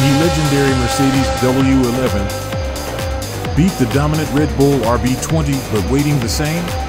in the legendary Mercedes W11 beat the dominant Red Bull RB20, but waiting the same?